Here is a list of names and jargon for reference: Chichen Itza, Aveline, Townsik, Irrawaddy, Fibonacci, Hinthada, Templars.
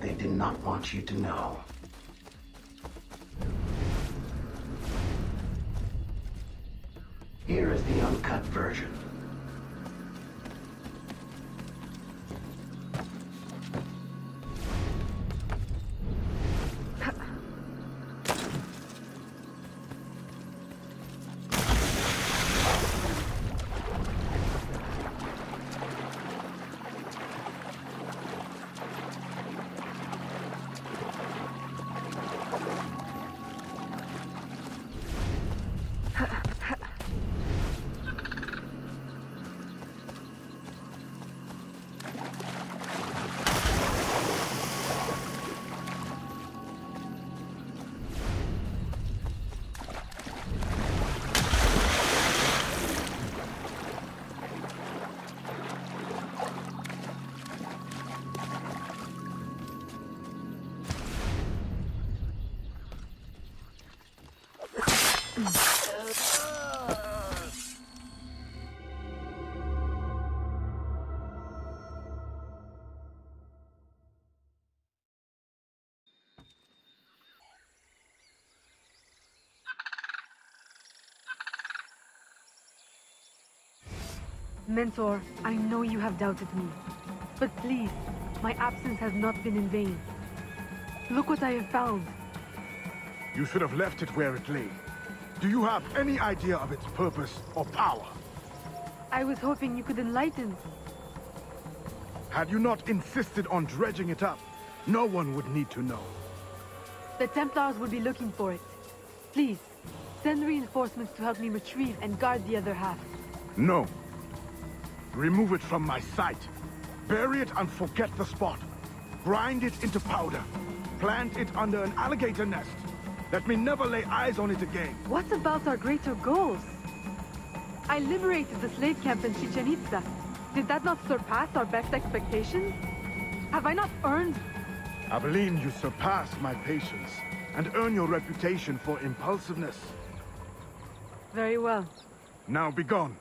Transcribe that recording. that they did not want you to know. Here is the uncut version. Mentor, I know you have doubted me, but please, my absence has not been in vain. Look what I have found. You should have left it where it lay. Do you have any idea of its purpose or power? I was hoping you could enlighten. Had you not insisted on dredging it up, no one would need to know. The Templars would be looking for it. Please, send reinforcements to help me retrieve and guard the other half. No. Remove it from my sight. Bury it and forget the spot. Grind it into powder. Plant it under an alligator nest. Let me never lay eyes on it again. What about our greater goals? I liberated the slave camp in Chichen Itza. Did that not surpass our best expectations? Have I not earned... Aveline, you surpass my patience and earn your reputation for impulsiveness. Very well. Now be gone.